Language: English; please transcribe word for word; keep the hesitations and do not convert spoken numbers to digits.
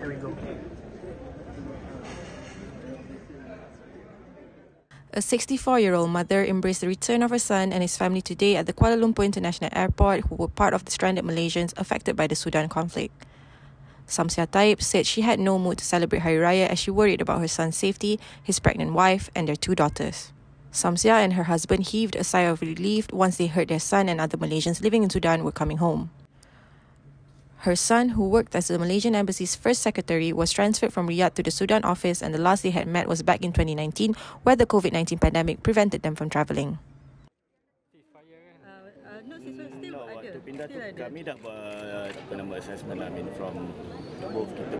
Here we go. A sixty-four-year-old mother embraced the return of her son and his family today at the Kuala Lumpur International Airport, who were part of the stranded Malaysians affected by the Sudan conflict. Samsiah Taib said she had no mood to celebrate Hari Raya as she worried about her son's safety, his pregnant wife and their two daughters. Samsiah and her husband heaved a sigh of relief once they heard their son and other Malaysians living in Sudan were coming home. Her son, who worked as the Malaysian Embassy's first secretary, was transferred from Riyadh to the Sudan office, and the last they had met was back in twenty nineteen, where the COVID nineteen pandemic prevented them from travelling. Uh, uh, no, still ada. Kami dah buat assessment, I mean, from both kita